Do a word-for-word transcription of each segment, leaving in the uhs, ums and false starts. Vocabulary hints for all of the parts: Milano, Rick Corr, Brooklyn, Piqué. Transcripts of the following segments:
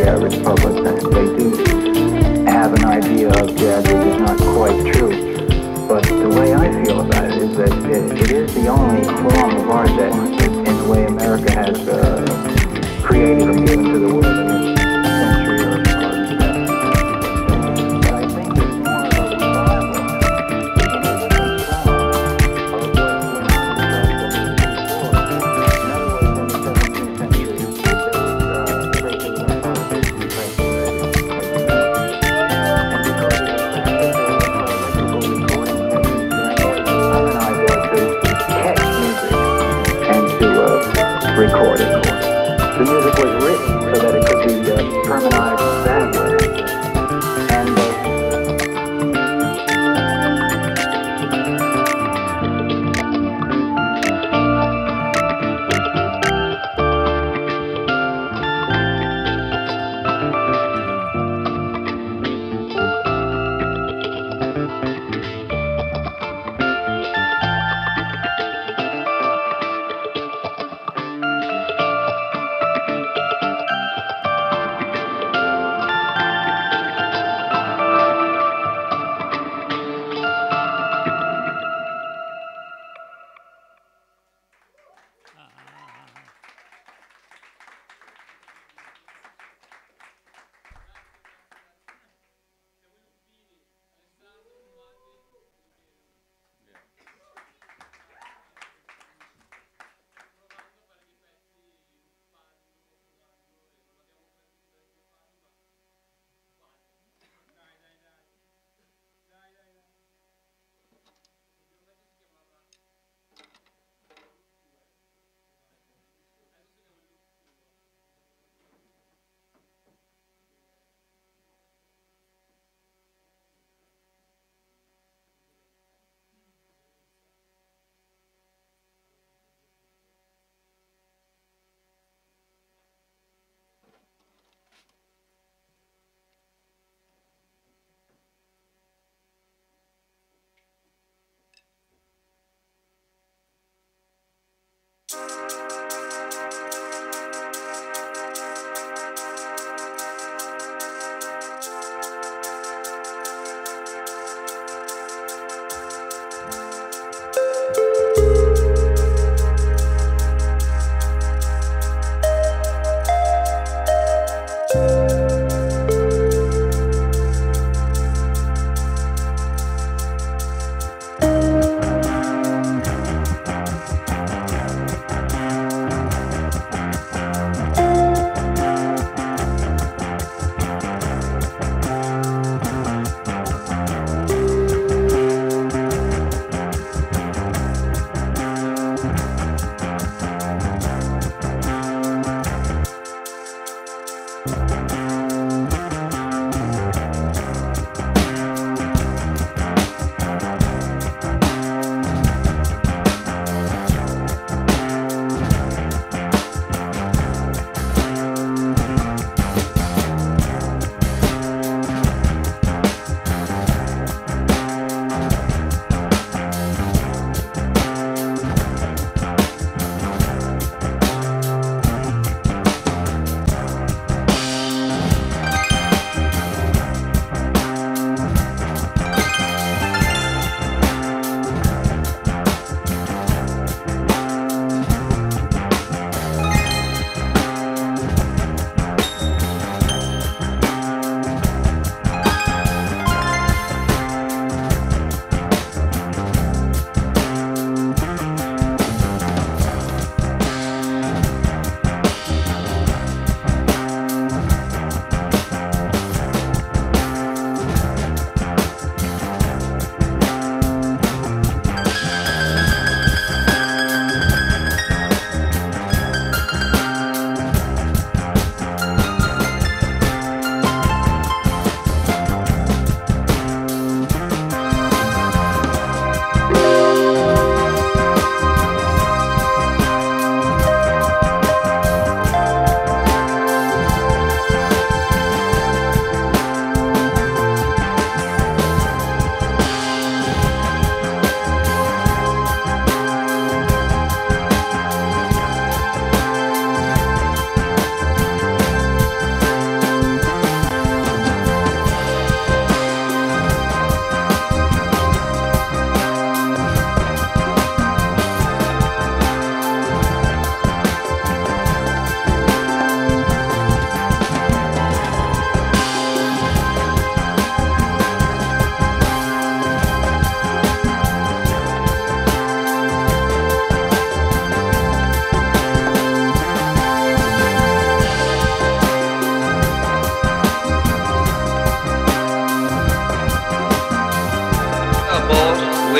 the average public, they do have an idea of jazz which is not quite true. But the way I feel about it is that it, it is the only form of art that, in the way America has uh, created and given to the world in the century or so. But I think there's more of a recorded. The music was written so that it could be uh, harmonized that way. And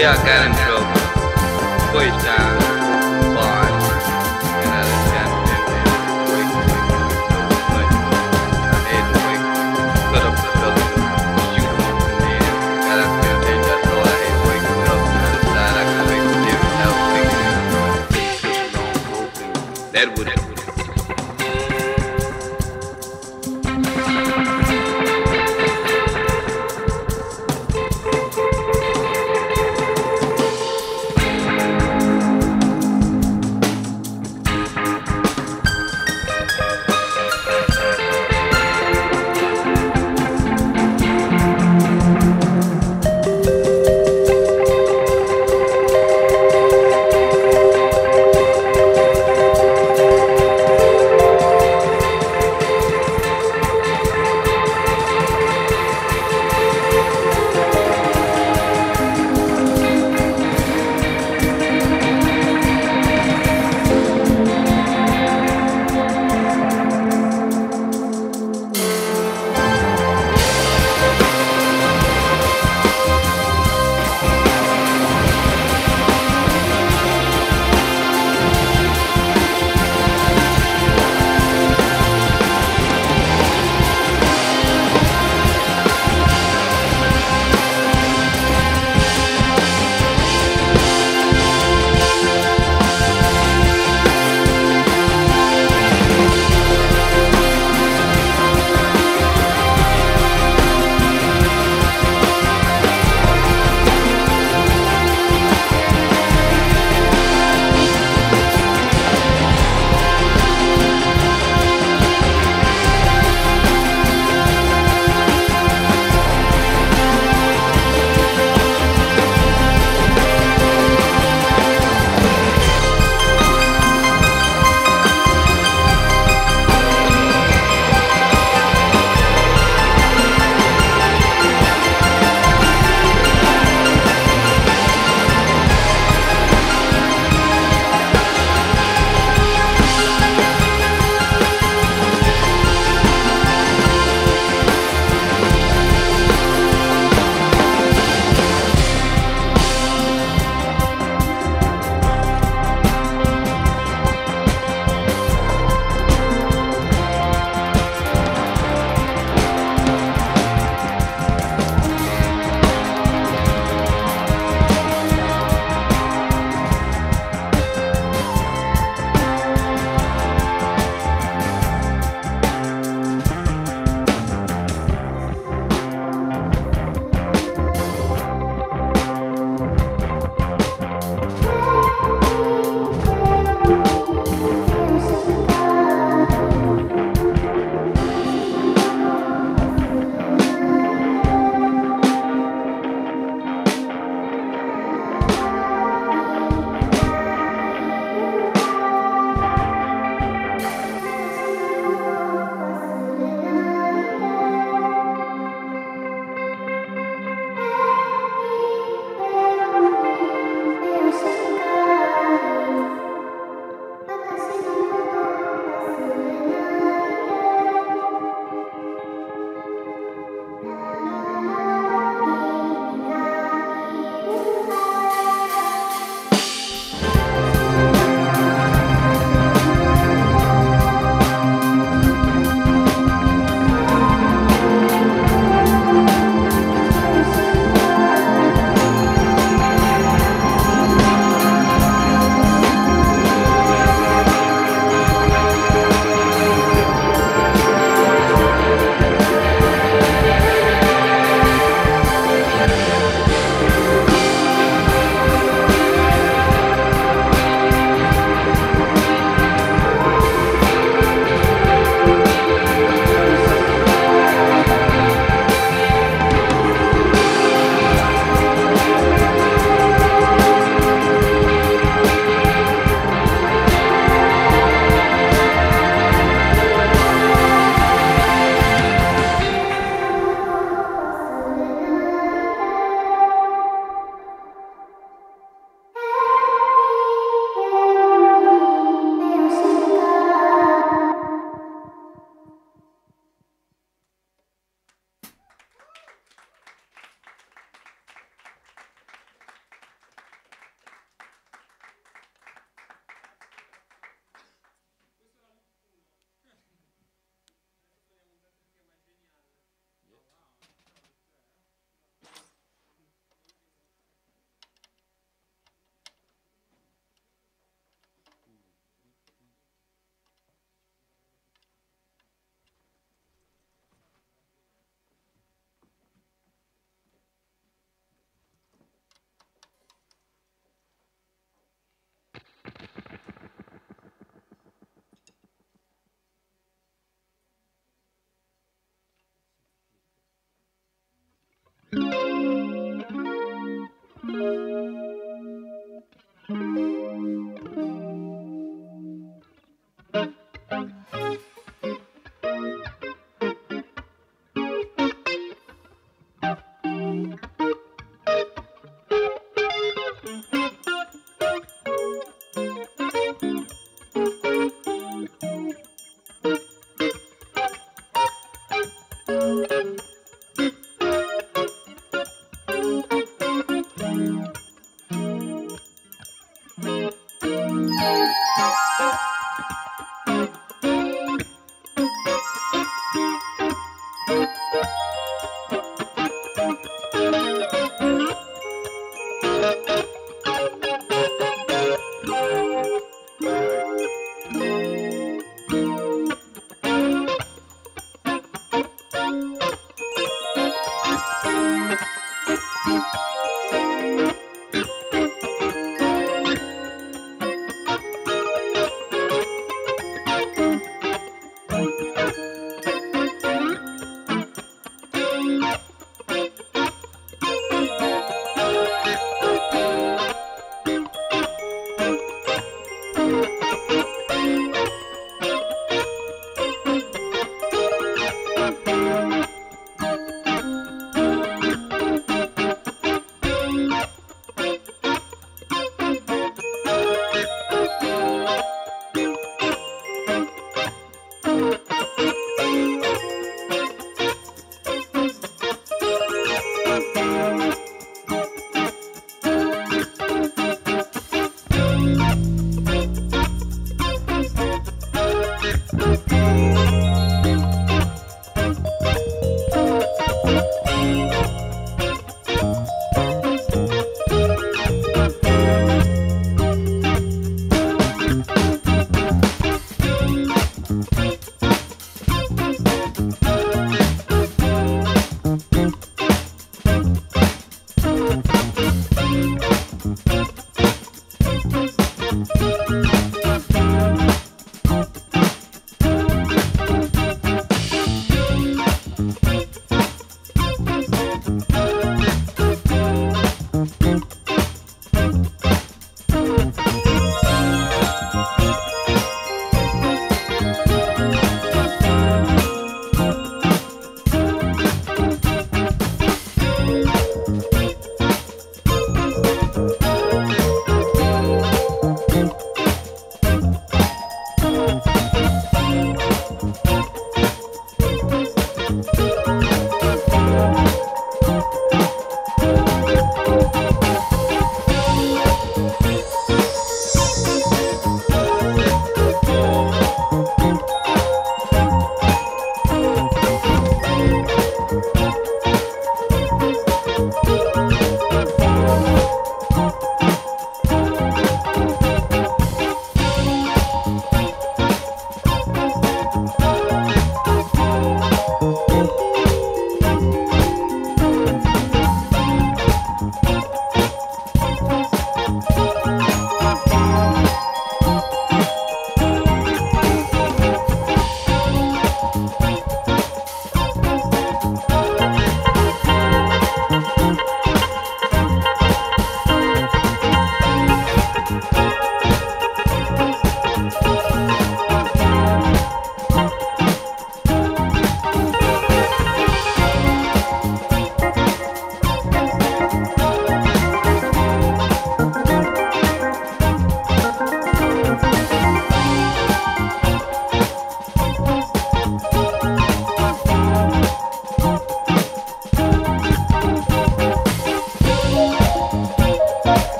we are getting trouble. Push down, climb, and at a put up the building, shoot them up in the air. Got a fifteen, that's all I hate. Wake up to the side, I can make it different. Now fix it. That would have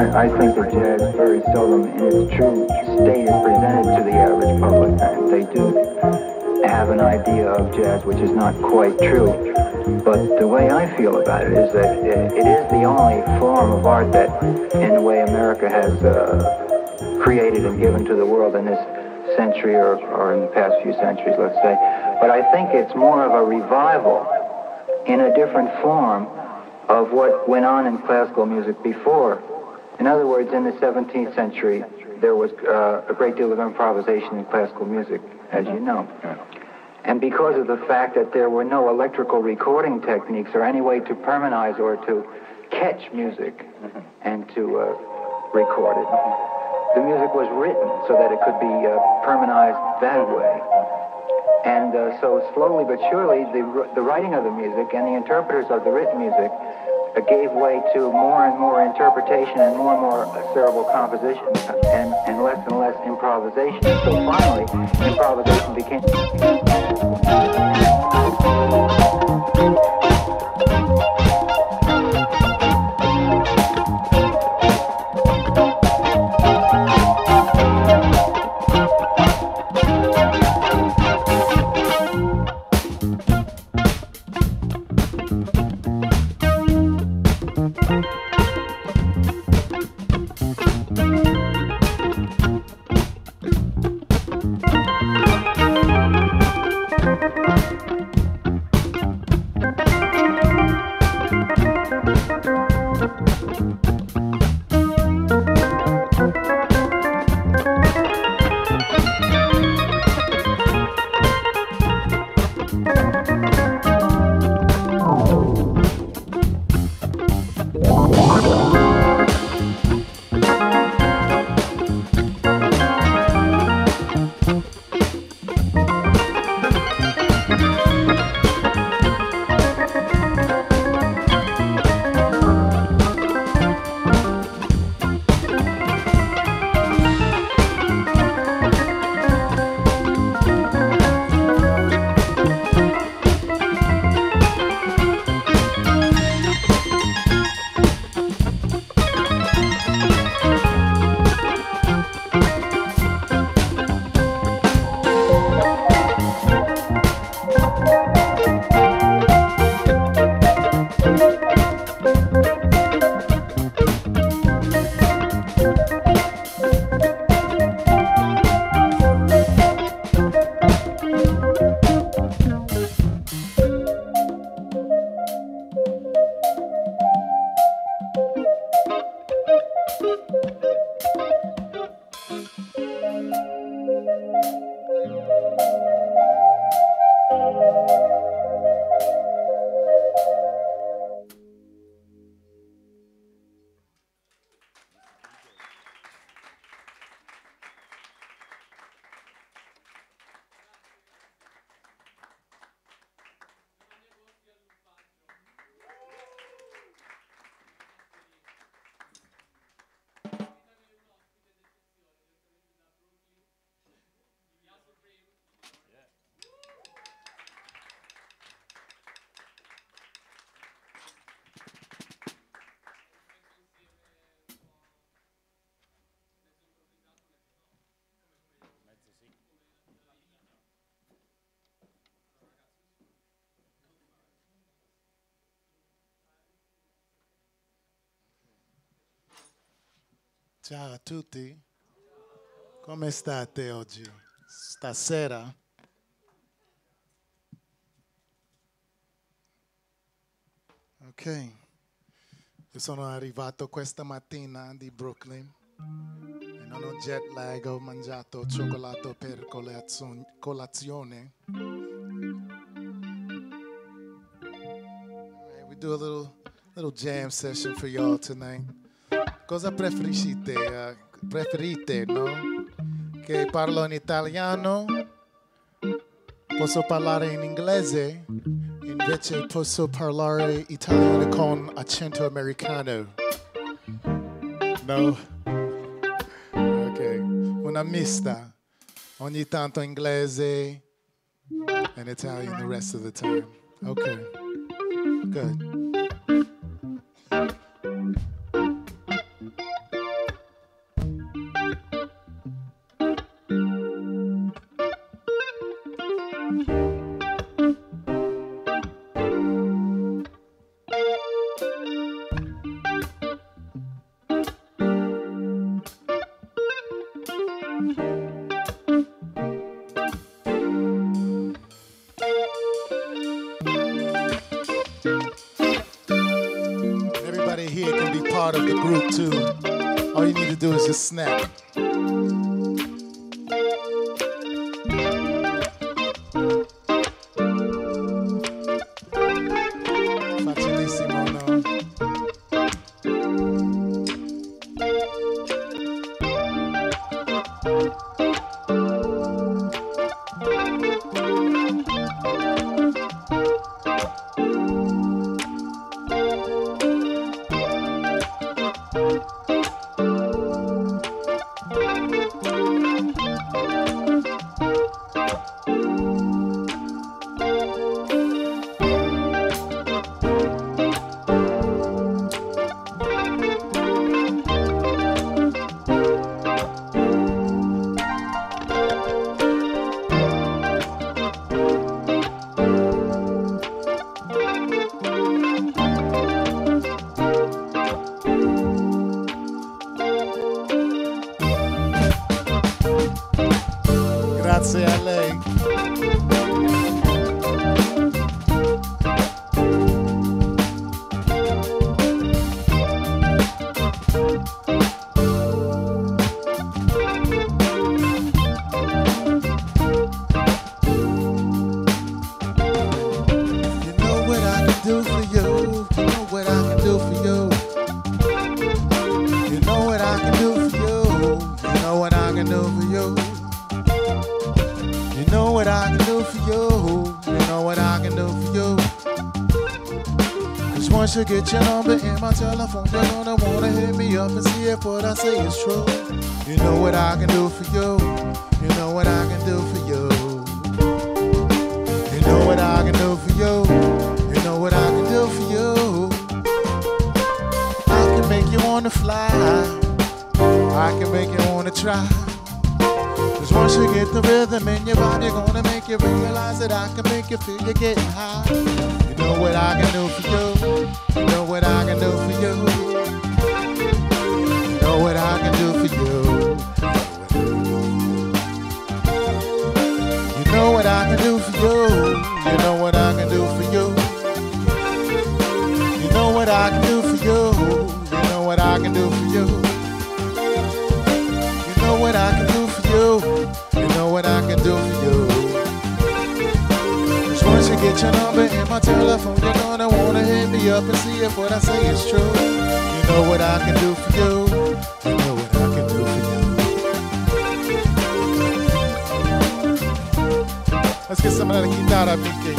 I, I think that jazz very seldom in its true state is presented to the average public, and they do have an idea of jazz which is not quite true. But the way I feel about it is that it, it is the only form of art that, in a way, America has uh, created and given to the world in this century or, or in the past few centuries, let's say. But I think it's more of a revival in a different form of what went on in classical music before. In other words, in the seventeenth century, there was uh, a great deal of improvisation in classical music, as you know. And because of the fact that there were no electrical recording techniques or any way to permanize or to catch music and to uh, record it, the music was written so that it could be uh, permanized that way. And uh, so slowly but surely, the, the writing of the music and the interpreters of the written music uh, gave way to more and more interpretation and more and more uh, cerebral composition and, and less and less improvisation. So finally, improvisation became... Ciao a tutti, come state oggi, stasera? Ok, io sono arrivato questa mattina di Brooklyn, e non ho jet lag, ho mangiato cioccolato per colazione. Right, we do a little, little jam session for y'all tonight. Cosa preferite, uh, preferite, no? Che parlo in italiano, posso parlare in inglese, invece posso parlare italiano con accento americano. No? Ok, una mista. Ogni tanto inglese and Italian the rest of the time. Ok, good. Thank you. Everybody here can be part of the group too. All you need to do is just snap. Get your number in my telephone, you're gonna wanna hit me up and see if what I say is true. You know what I can do for you. You know what I can do for you. You know what I can do for you. You know what I can do for you. I can make you wanna fly. I can make you wanna try. Cause once you get the rhythm in your body, gonna make you realize that I can make you feel you're getting high. You know what I can do for you. You know what I can do for you. You know what I can do for you. You know what I can do for you. You know what I can do for you. You know what I can do for you. You know what I can do for you. You know what I can do for you. You know what I can do for you. Once you get your number in my telephone, you're gonna wanna hit me up and see if what I say is true. You know what I can do for you. You know what I can do for you. Let's get somebody to keep out of Piqué.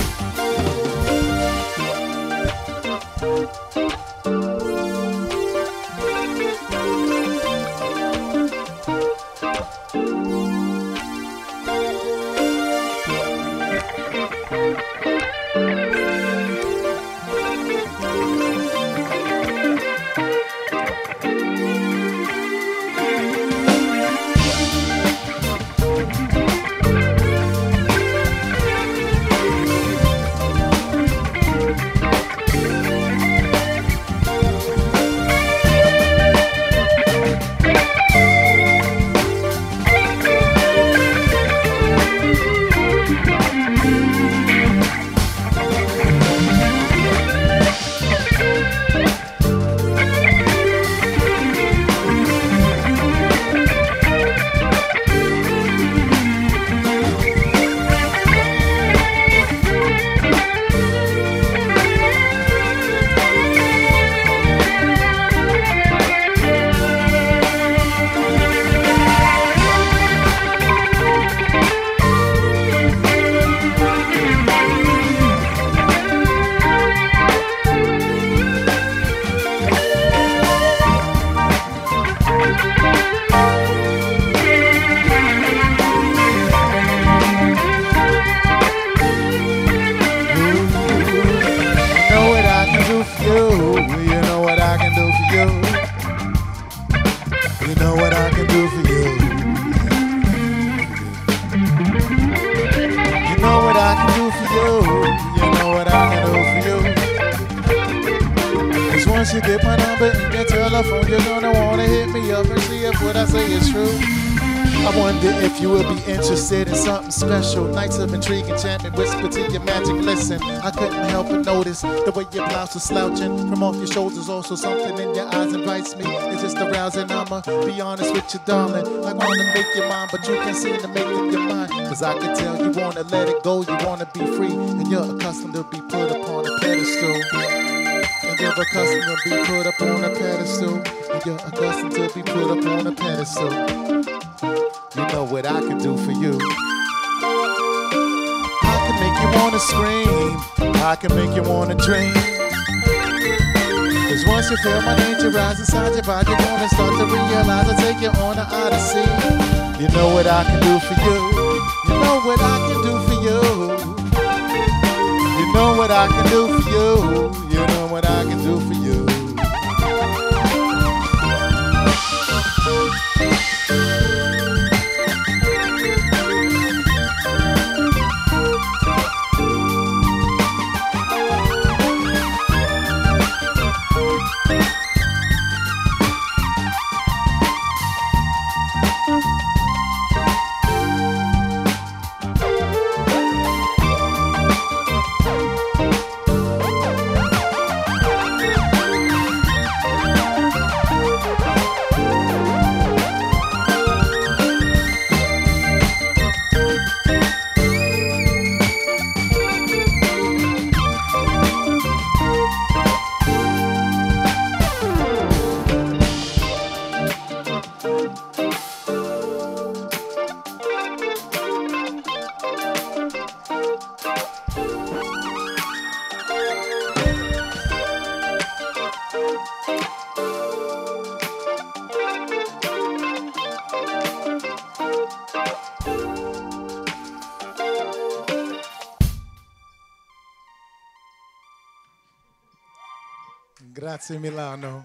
I wonder if you will be interested in something special. Nights of intrigue, enchantment, whisper to your magic. Listen, I couldn't help but notice the way your blouse was slouching from off your shoulders. Also something in your eyes invites me. It's just arousing. I'ma be honest with you, darling. I wanna make your mind, but you can't seem to make up your mind. Cause I can tell you wanna let it go, you wanna be free, and you're accustomed to be put upon a pedestal. And you're accustomed to be put upon a pedestal. And you're accustomed to be put upon a pedestal. You know what I can do for you. I can make you wanna scream. I can make you wanna dream. Cause once you feel my nature rise inside your body, you wanna start to realize I'll take you on an odyssey. You know what I can do for you. You know what I can do for you. You know what I can do for you. You know what I can do for you. Grazie Milano.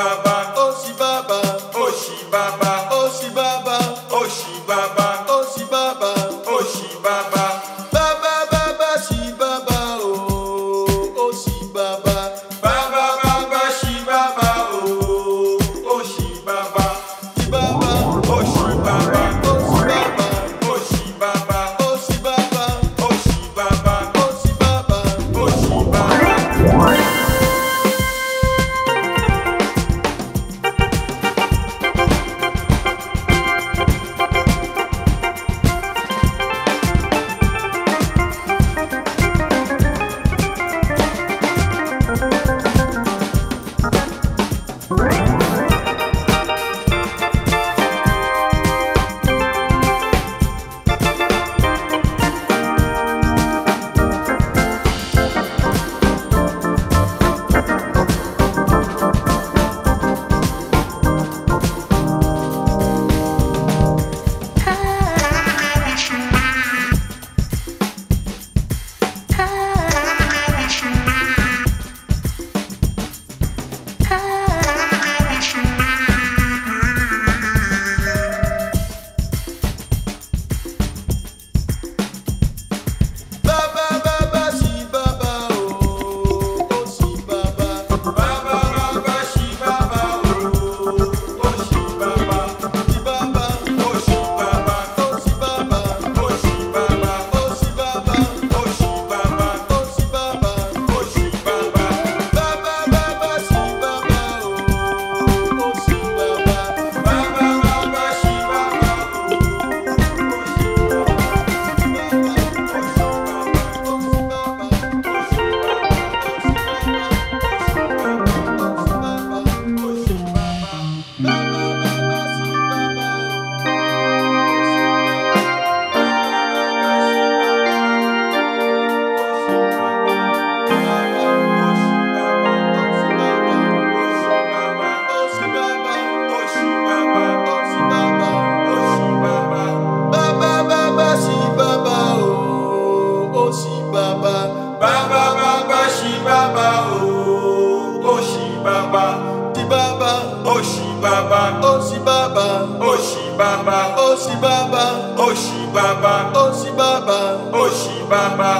Baba, oh she Baba, oh she Baba, oh she Baba, oh she Baba, oh she Baba, oh she Baba, Baba Baba she Baba, oh oh she Baba, Baba Baba she Baba, oh oh she Baba, she Baba, oh she Baba, oh she Baba, oh she Baba, oh she Baba, oh she Baba, oh she Baba, oh she Baba. Baba, oh she Baba, oh she Baba, oh she Baba, oh she Baba.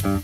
Thank